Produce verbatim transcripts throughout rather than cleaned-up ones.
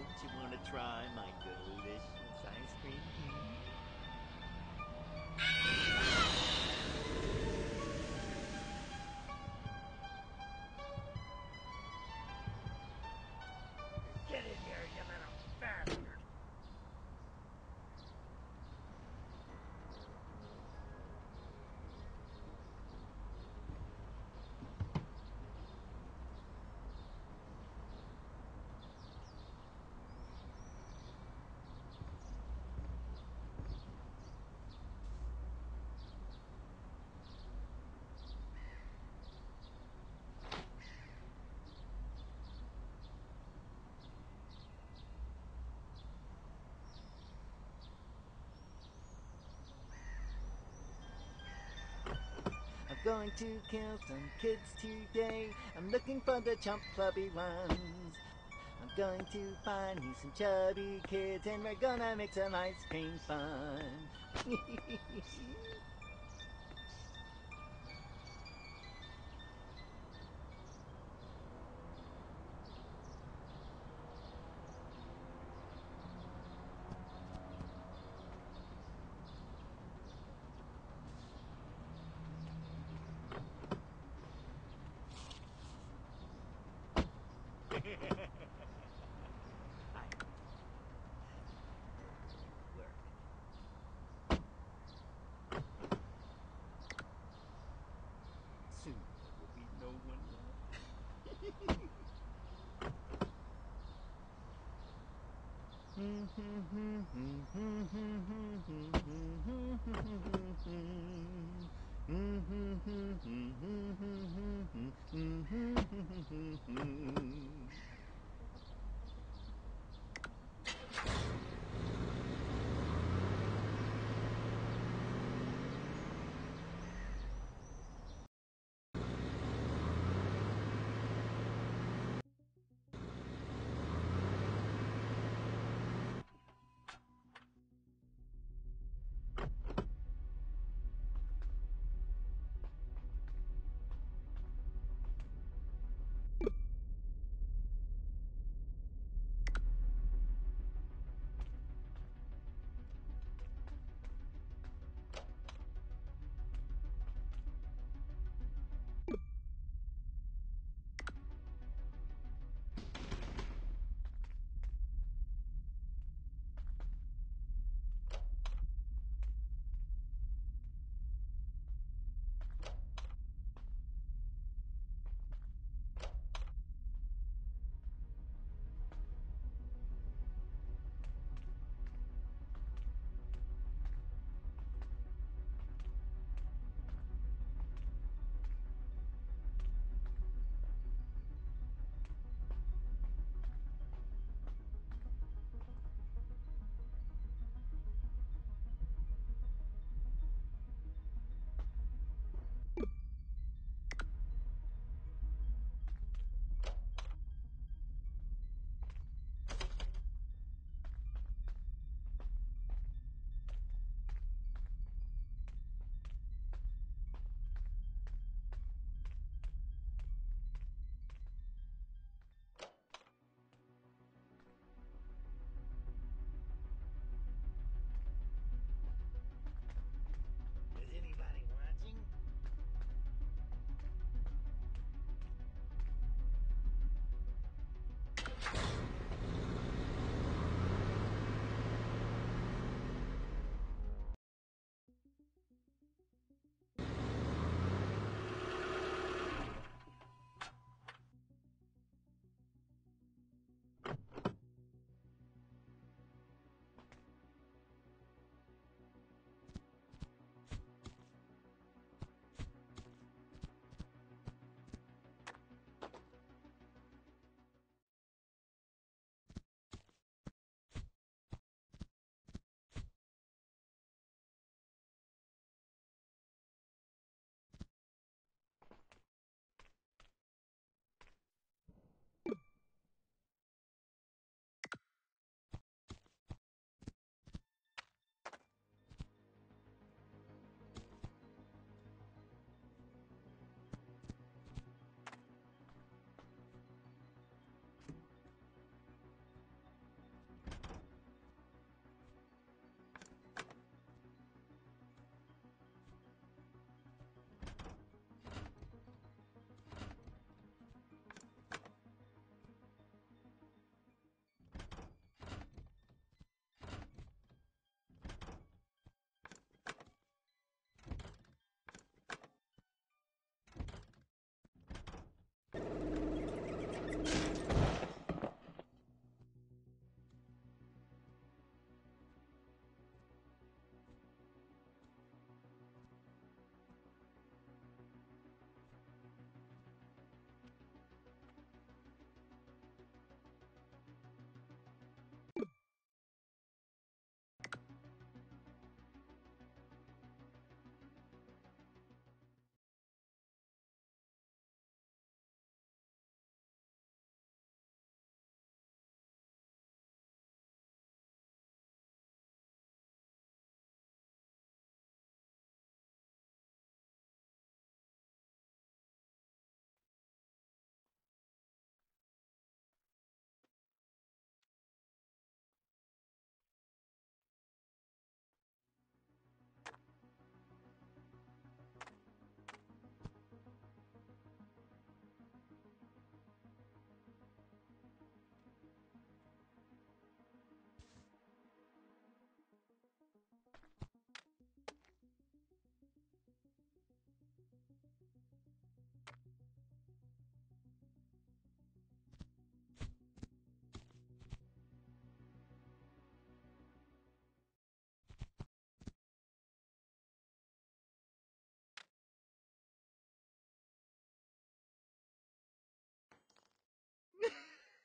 Don't you want to try my delicious ice cream? Get in here, you little bastard! Going to kill some kids today. I'm looking for the chump clubby ones. I'm going to find me some chubby kids, and we're gonna make some ice cream fun. Soon there will be no one left.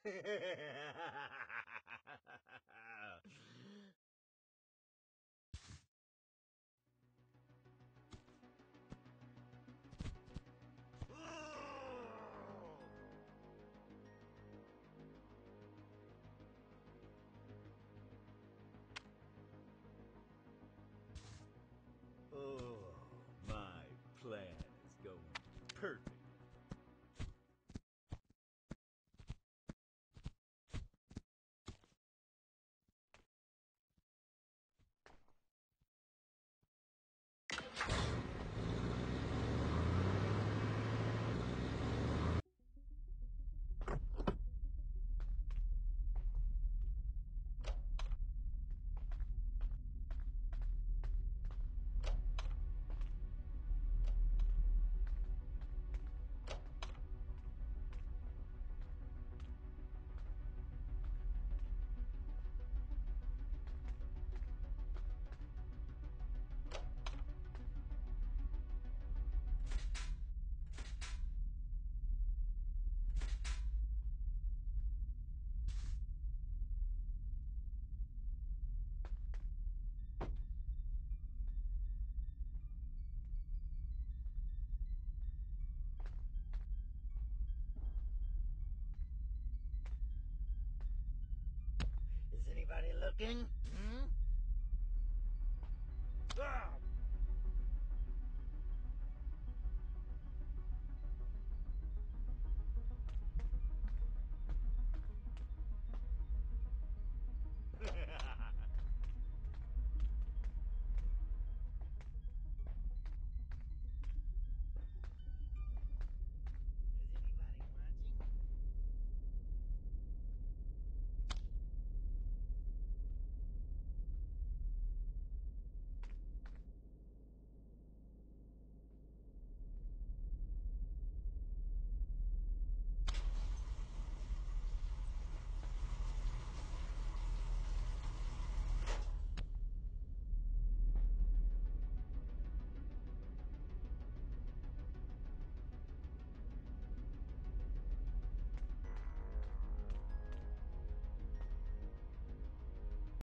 Oh, my plan is going perfect. Is anybody looking?